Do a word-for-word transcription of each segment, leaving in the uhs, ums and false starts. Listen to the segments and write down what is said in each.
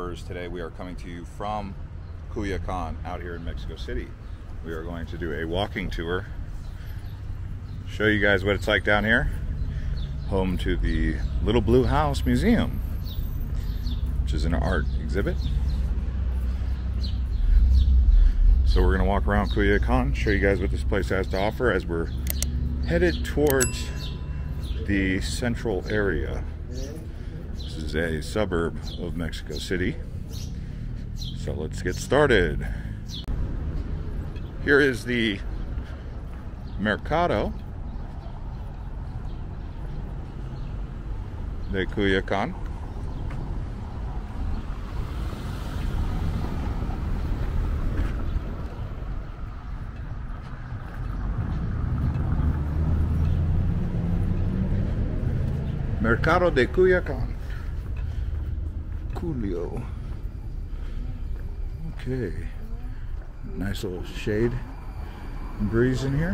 shoppers, today we are coming to you from Coyoacán out here in Mexico City. We are going to do a walking tour, show you guys what it's like down here, home to the Little Blue House Museum, which is an art exhibit. So we're going to walk around Coyoacán, show you guys what this place has to offer as we're headed towards the central area. This is a suburb of Mexico City. So let's get started. Here is the Mercado de Coyoacán. Mercado de Coyoacán. Coolio. Okay. Nice little shade and breeze in here.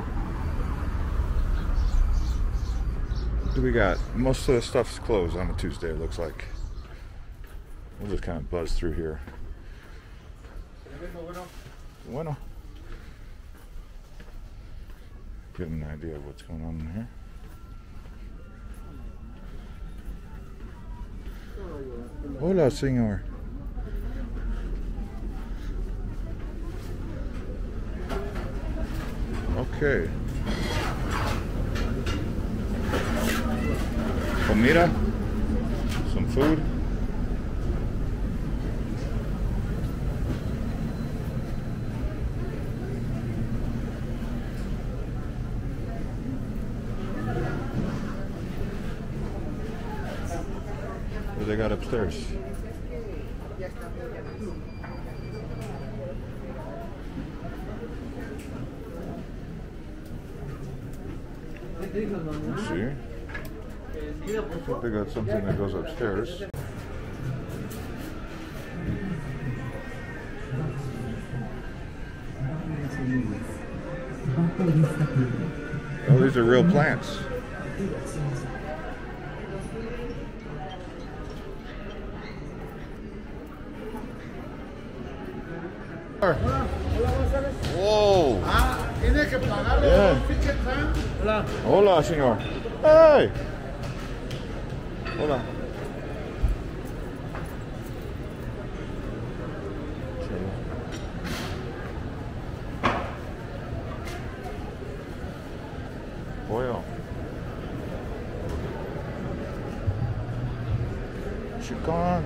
What do we got? Most of the stuff's closed on a Tuesday, it looks like. We'll just kind of buzz through here. Bueno. Get an idea of what's going on in here. Hola, señor. Okay. Comida. Some food. What do they got upstairs? Let's see. I think they got something that goes upstairs. Oh, these are real plants. Whoa! Yeah. Hola, señor. Hey! Hola. Pollo. Chicken.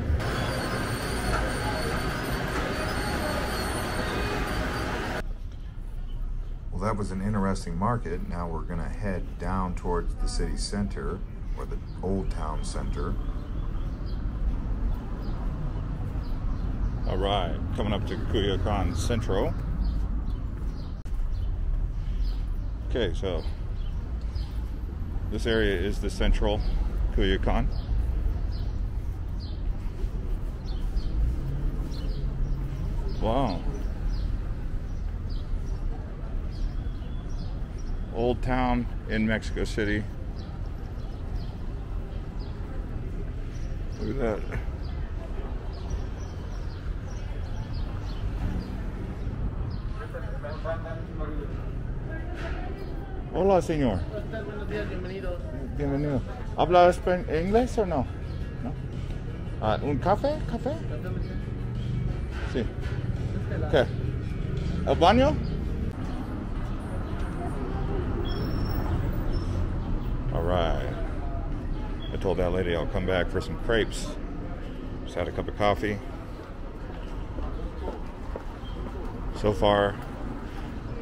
Well, that was an interesting market. Now we're gonna head down towards the city center, or the old town center. All right, coming up to Coyoacán Centro. Okay, so this area is the central Coyoacán. Wow. Old town in Mexico City. Look at that. Hola, señor. Buenos días, bienvenido. Bienvenido. ¿Habla inglés o no? No. Ah, ¿un café? ¿Café? Sí. Okay. ¿El baño? Alright, I told that lady I'll come back for some crepes. Just had a cup of coffee. So far,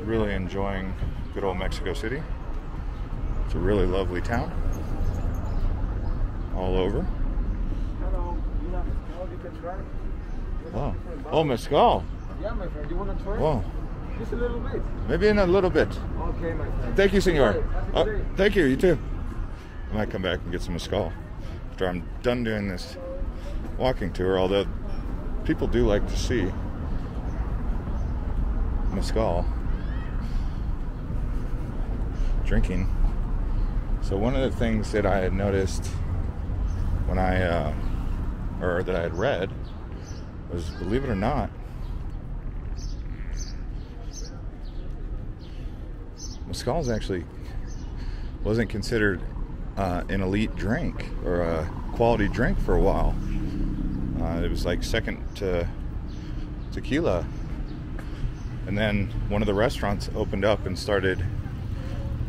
really enjoying good old Mexico City. It's a really lovely town. All over. Wow. Oh, mezcal. Yeah, my friend. You want to try? Wow. Just a little bit. Maybe in a little bit. Okay, my friend. Thank you, senor. Oh, thank you. You too. I might come back and get some mezcal after I'm done doing this walking tour, although people do like to see mezcal drinking. So one of the things that I had noticed when I, uh, or that I had read Because believe it or not, mezcal's actually wasn't considered uh, an elite drink or a quality drink for a while. Uh, it was like second to tequila. And then one of the restaurants opened up and started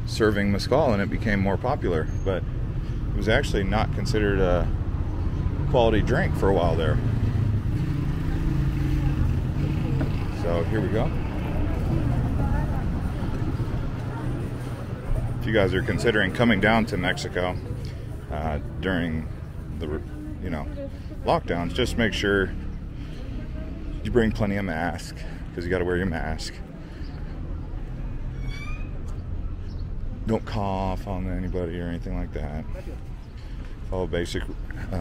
serving mezcal, and it became more popular. But it was actually not considered a quality drink for a while there. So here we go. If you guys are considering coming down to Mexico uh, during the, you know, lockdowns, just make sure you bring plenty of mask, because you got to wear your mask. Don't cough on anybody or anything like that. Follow basic uh,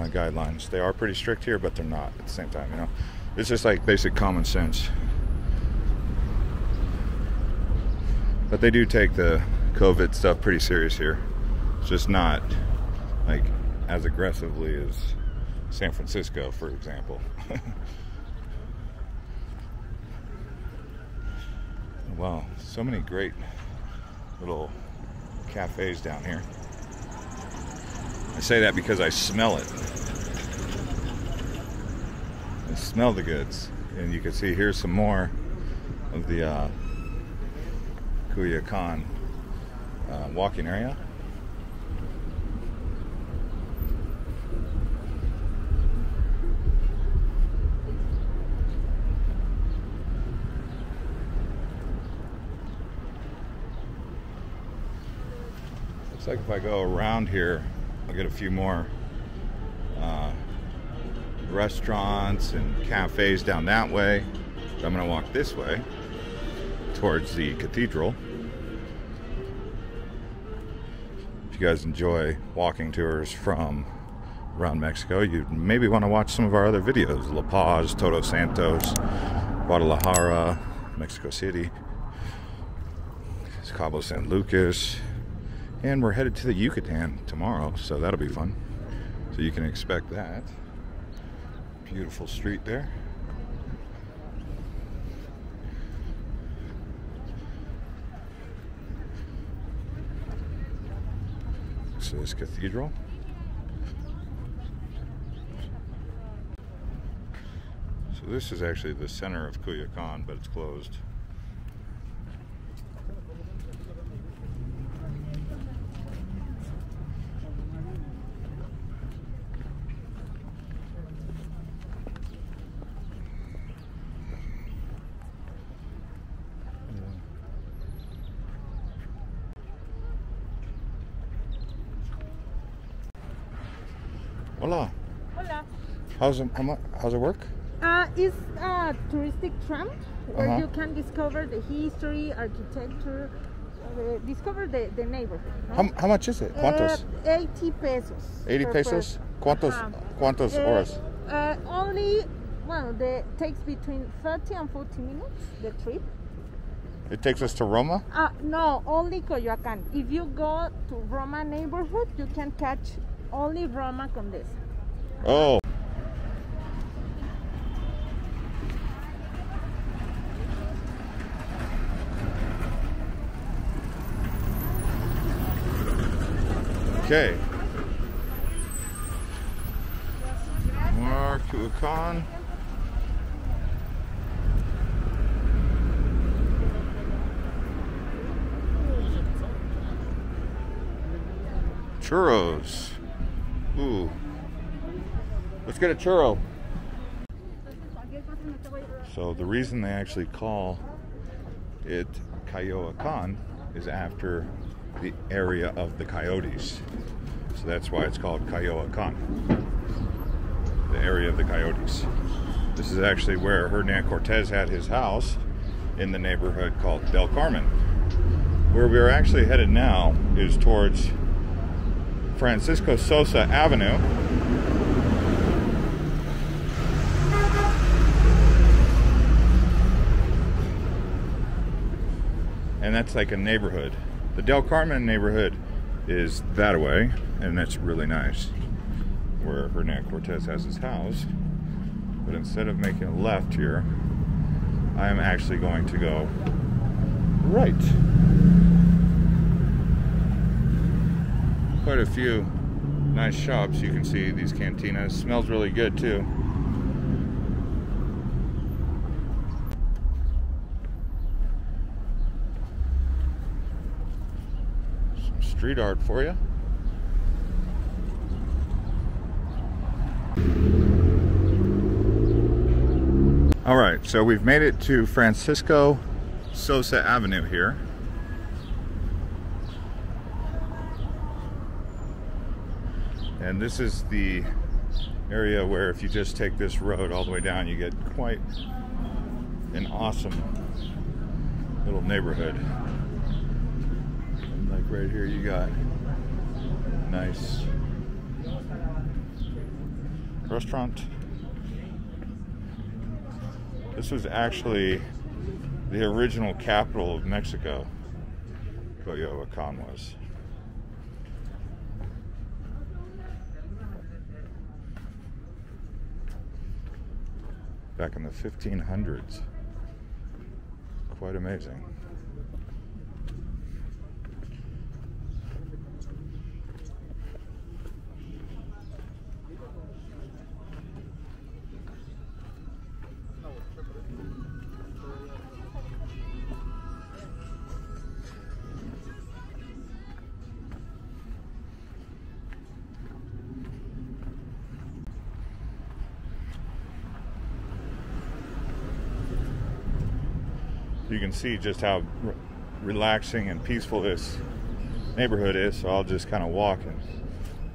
guidelines. They are pretty strict here, but they're not at the same time, you know. It's just like basic common sense. But they do take the COVID stuff pretty serious here. It's just not like as aggressively as San Francisco, for example. Wow, so many great little cafes down here. I say that because I smell it. I smell the goods. And you can see here's some more of the uh, Coyoacán uh, walking area. Like if I go around here, I'll get a few more uh, restaurants and cafes down that way. So I'm going to walk this way towards the cathedral. If you guys enjoy walking tours from around Mexico, you maybe want to watch some of our other videos. La Paz, Todos Santos, Guadalajara, Mexico City, Cabo San Lucas. And we're headed to the Yucatan tomorrow, so that'll be fun. So you can expect that. Beautiful street there. This is cathedral. So this is actually the center of Coyoacán, but it's closed. Hola. Hola. How's it, how's it work? Uh, it's a touristic tram where uh-huh. you can discover the history, architecture, uh, discover the, the neighborhood. Right? How, how much is it? Cuántos? Uh, eighty pesos. eighty pesos? Cuántos, uh-huh. cuántos uh, horas? Uh, only, well, it takes between thirty and forty minutes, the trip. It takes us to Roma? Uh, no, only Coyoacán. If you go to Roma neighborhood, you can catch only Roma Condesa. Oh. Okay. More Coyoacán. Churros. Ooh. Let's get a churro. So the reason they actually call it Coyoacán is after the area of the coyotes. So that's why it's called Coyoacán. The area of the coyotes. This is actually where Hernan Cortes had his house in the neighborhood called Del Carmen. Where we're actually headed now is towards Francisco Sosa Avenue. And that's like a neighborhood. The Del Carmen neighborhood is that way, and that's really nice. Where Hernan Cortes has his house. but instead of making a left here, I am actually going to go right. Quite a few nice shops. You can see these cantinas. Smells really good too. Some street art for you. All right, so we've made it to Francisco Sosa Avenue here. And this is the area where if you just take this road all the way down, you get quite an awesome little neighborhood. And like right here, you got a nice restaurant. This was actually the original capital of Mexico, Coyoacán was. Back in the fifteen hundreds. Quite amazing. You can see just how re relaxing and peaceful this neighborhood is, so I'll just kind of walk and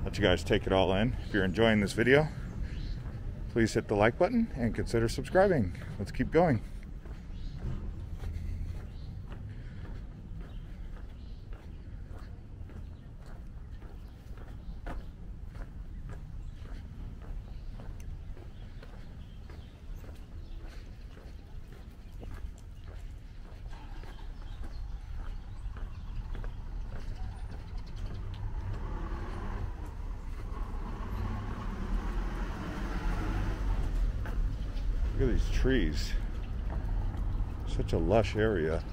let you guys take it all in. If you're enjoying this video, please hit the like button and consider subscribing. Let's keep going. Look at these trees. Such a lush area.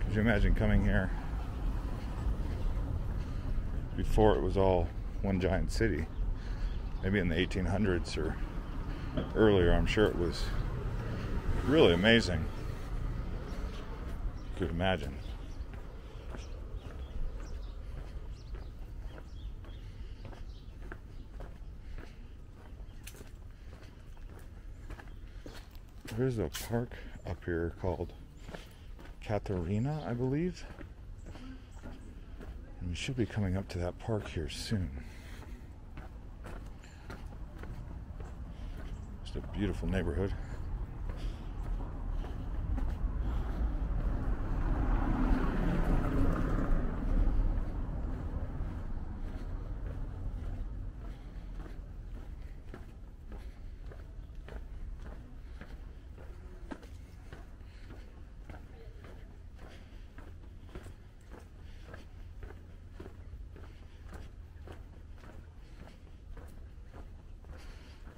Could you imagine coming here before it was all one giant city? Maybe in the eighteen hundreds or earlier, I'm sure it was really amazing. You could imagine. There's a park up here called Katarina, I believe. And we should be coming up to that park here soon. Just a beautiful neighborhood.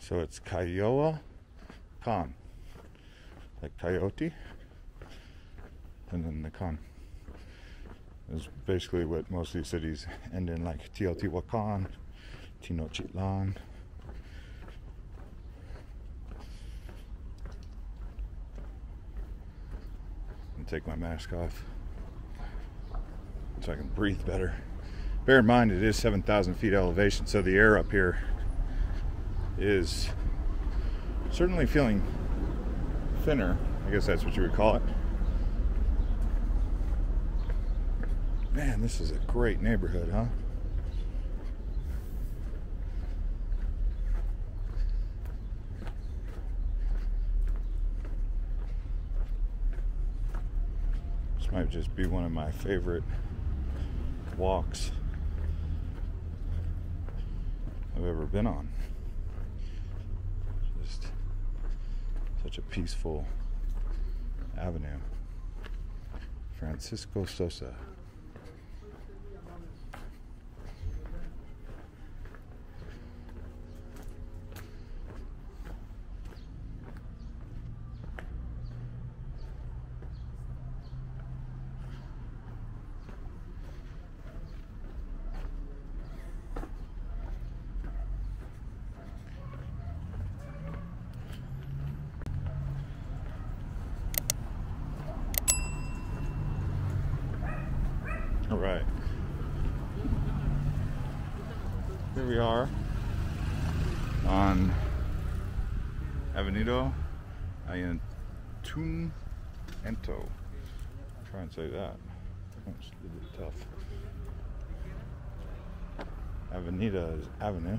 So it's Coyoacán, like coyote, and then the con. Is basically what most of these cities end in, like Teotihuacan, Tenochtitlan. I'm gonna take my mask off so I can breathe better. Bear in mind, it is seven thousand feet elevation, so the air up here is certainly feeling thinner. I guess that's what you would call it. Man, this is a great neighborhood, huh? This might just be one of my favorite walks I've ever been on. Such a peaceful avenue. Francisco Sosa. All right. Here we are on Avenida Ayuntamiento. Try and say that. It's a little bit tough. Avenida is avenue.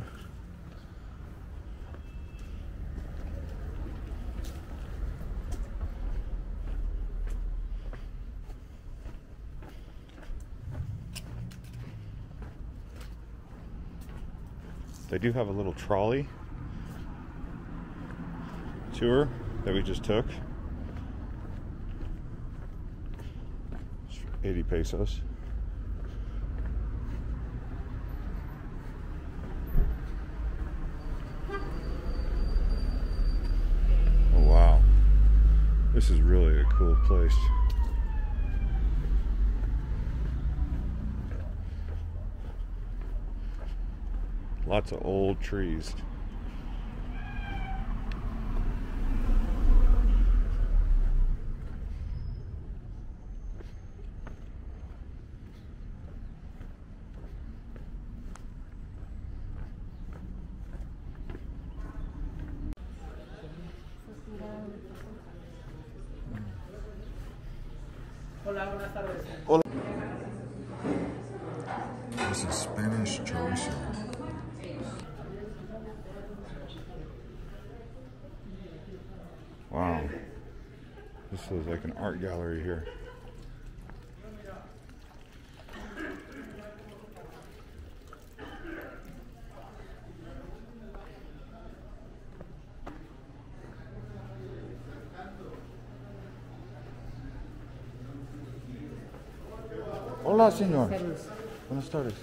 They do have a little trolley tour that we just took. It's eighty pesos. Oh wow. This is really a cool place. Lots of old trees. Hola. This is Spanish chorizo. Wow, this is like an art gallery here. Hola, señor. Buenas tardes.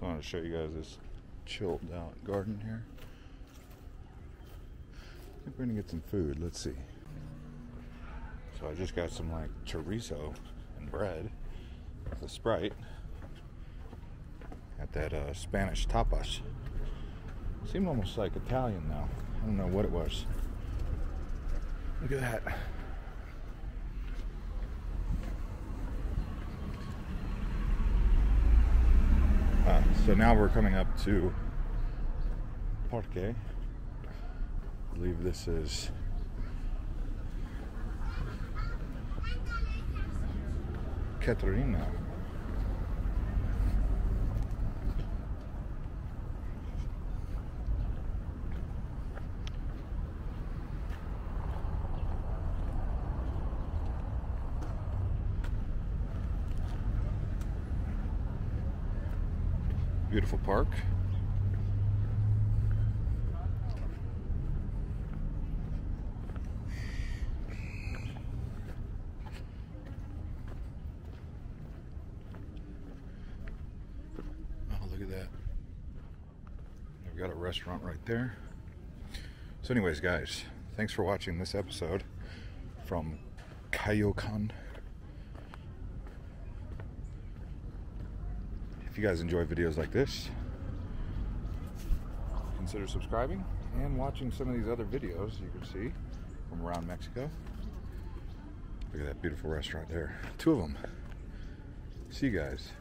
I want to show you guys this chilled out garden here. I think we're gonna get some food. Let's see. So I just got some like chorizo and bread with a Sprite at that uh, Spanish tapas. It seemed almost like Italian now. I don't know what it was. Look at that. Uh, so now we're coming up to Parque. I believe this is Katarina. Beautiful park. Oh, look at that. They've got a restaurant right there. So anyways, guys, thanks for watching this episode from Coyoacán. If you guys enjoy videos like this, consider subscribing and watching some of these other videos you can see from around Mexico. Look at that beautiful restaurant there. Two of them. See you guys.